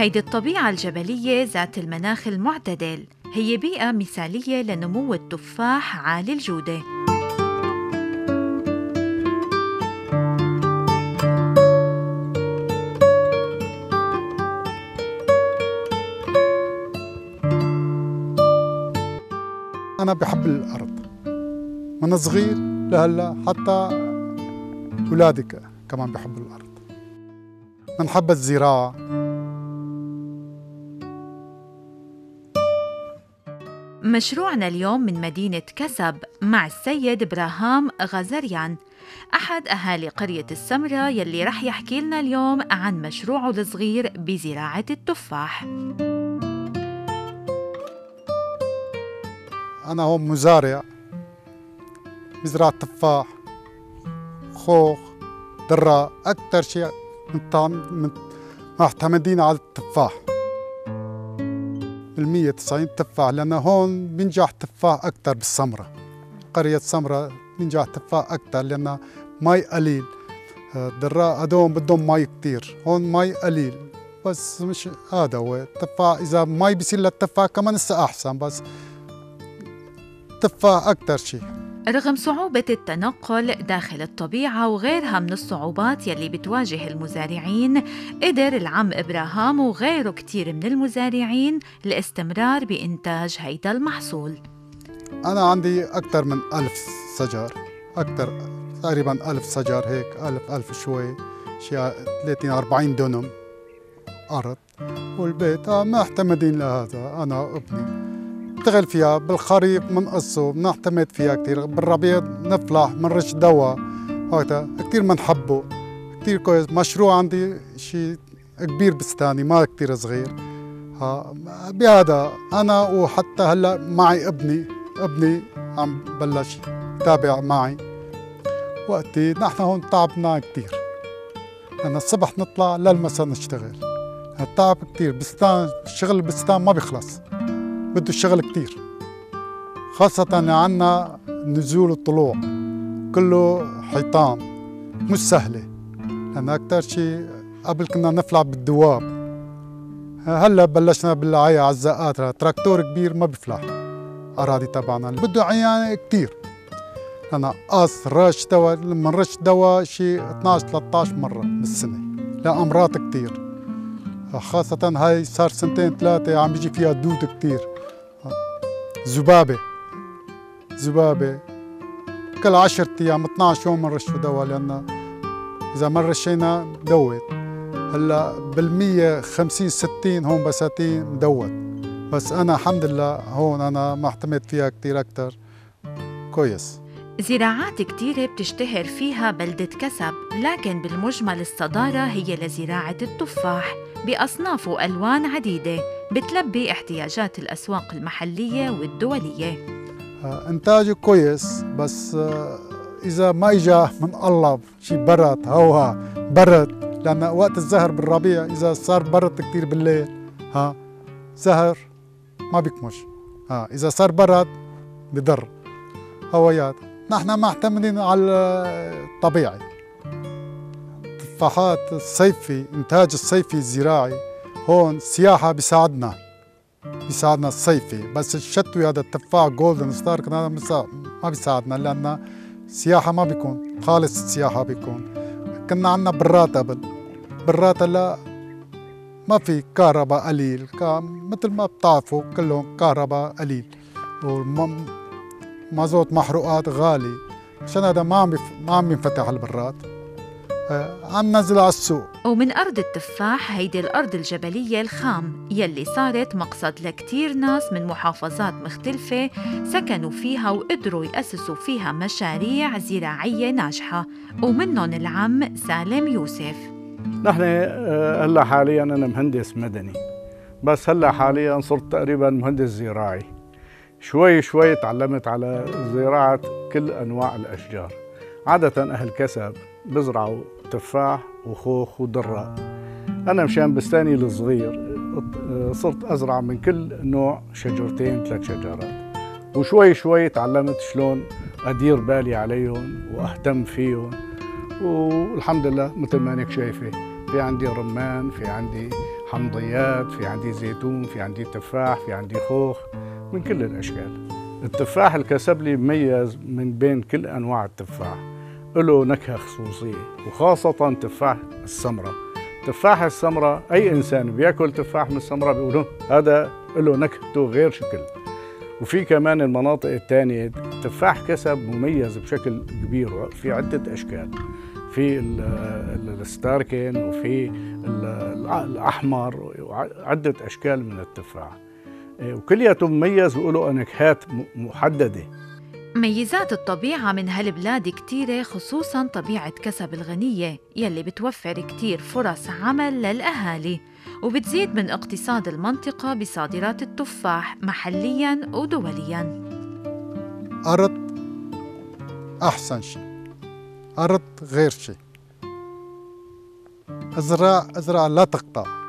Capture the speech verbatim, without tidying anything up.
هيدي الطبيعة الجبلية ذات المناخ المعتدل هي بيئة مثالية لنمو التفاح عالي الجودة. أنا بحب الأرض من صغير لهلا، حتى أولادك كمان بحبوا الأرض، بنحب الزراعة. مشروعنا اليوم من مدينة كسب مع السيد إبراهيم غزريان، أحد أهالي قرية السمرا، يلي رح يحكي لنا اليوم عن مشروعه الصغير بزراعة التفاح. أنا هون مزارع، بزرع تفاح، خوخ، دراء، أكثر شيء معتمدين على التفاح. بالمية تسعين تفاح، لأن هون بينجح تفاح أكثر بالسمرة، قرية سمرة بينجح تفاح أكثر لأن مي قليل. الدراء هدول بدهم مي كثير، هون مي قليل، بس مش هذا هو التفاح. إذا مي بيصير للتفاح كمان لسه أحسن، بس التفاح أكثر شيء. رغم صعوبة التنقل داخل الطبيعة وغيرها من الصعوبات يلي بتواجه المزارعين، قدر العم إبراهيم وغيره كتير من المزارعين الاستمرار بإنتاج هيدا المحصول. أنا عندي أكثر من ألف شجر، أكثر تقريباً ألف شجر هيك، ألف ألف شوي، شيء ثلاثين أربعين دونم أرض، والبيت معتمدين لهذا. أنا وابني نشتغل فيها، بالخريف بنقصه بنعتمد فيها كثير، بالربيع بنفلح بنرش دواء، هكذا كثير بنحبه، كثير كويس. مشروع عندي شيء كبير بستاني، ما كثير صغير. ها بهذا انا، وحتى هلا معي ابني، ابني عم بلش يتابع معي. وقتي نحن هون تعبنا كثير، لأن الصبح نطلع للمساء نشتغل، التعب كثير بستان. الشغل بستان ما بيخلص، بده الشغل كتير، خاصة عنا نزول وطلوع كله حيطان، مش سهلة. لأن أكتر شيء قبل كنا نفلع بالدواب، هلا بلشنا بالعي على الزقات، تراكتور كبير ما بفلح أراضي تبعنا، بده عيان كتير. أنا قص رش دواء، لما نرش دواء شيء اثنعش ثلاثطعش مرة بالسنة لأمراض كتير، خاصة هاي صار سنتين ثلاثة عم بيجي فيها دود كتير، ذبابة ذبابة كل عشرة أيام اثنعش يوم بنرش دواء، لأن إذا ما رشينا مدوت. هلا بالمية خمسين ستين هون بساتين مدوت، بس أنا الحمد لله هون أنا معتمد فيها كتير أكتر كويس. زراعات كتيرة بتشتهر فيها بلدة كسب، لكن بالمجمل الصدارة هي لزراعة التفاح بأصناف وألوان عديدة بتلبي احتياجات الأسواق المحلية والدولية. إنتاجه كويس، بس إذا ما إجا من الله شي برد، هوا برد، لأن وقت الزهر بالربيع إذا صار برد كتير بالليل، ها زهر ما بيكمش، ها إذا صار برد بضر هوايات. نحن معتمدين على الطبيعي، التفاحات الصيفي، إنتاج الصيفي الزراعي هون السياحة بيساعدنا، بيساعدنا الصيفي، بس الشتوي هذا التفاح جولدن ستار هذا ما بيساعدنا، لأن السياحة ما بيكون خالص، السياحة بيكون كنا عندنا برات قبل، برات هلا ما في، كهرباء قليل مثل ما بتعرفوا كلهم، كهرباء قليل مازوت محروقات غالي، عشان هذا ما عم ما عم ينفتح البرات، عم نزل على السوق. ومن أرض التفاح هيدي الأرض الجبلية الخام يلي صارت مقصد لكتير ناس من محافظات مختلفة سكنوا فيها وقدروا يأسسوا فيها مشاريع زراعية ناجحة، ومنهم العم سالم يوسف. نحن هلا حاليا أنا مهندس مدني، بس هلا حاليا صرت تقريبا مهندس زراعي. شوي شوي تعلمت على زراعة كل أنواع الأشجار. عادة أهل كسب بزرعوا تفاح وخوخ ودراء، أنا مشان بستاني الصغير صرت أزرع من كل نوع شجرتين ثلاث شجرات، وشوي شوي تعلمت شلون أدير بالي عليهم وأهتم فيهم، والحمد لله مثل ما أنك شايفة في عندي رمان، في عندي حمضيات، في عندي زيتون، في عندي تفاح، في عندي خوخ، من كل الأشكال. التفاح الكسبلي مميز من بين كل أنواع التفاح، له نكهة خصوصية، وخاصة تفاح السمرا. تفاح السمرا أي إنسان بيأكل تفاح من السمرا بيقولوا هذا له نكهته غير شكل. وفي كمان المناطق الثانية تفاح كسب مميز بشكل كبير في عدة أشكال، في الستاركن وفي الأحمر وعدة أشكال من التفاح، وكلياتهم مميز بيقولوا نكهات محددة. ميزات الطبيعة من هالبلاد كتيرة، خصوصاً طبيعة كسب الغنية يلي بتوفر كتير فرص عمل للأهالي وبتزيد من اقتصاد المنطقة بصادرات التفاح محلياً ودولياً. أرض أحسن شيء، أرض غير شيء، أزرع أزرع لا تقطع.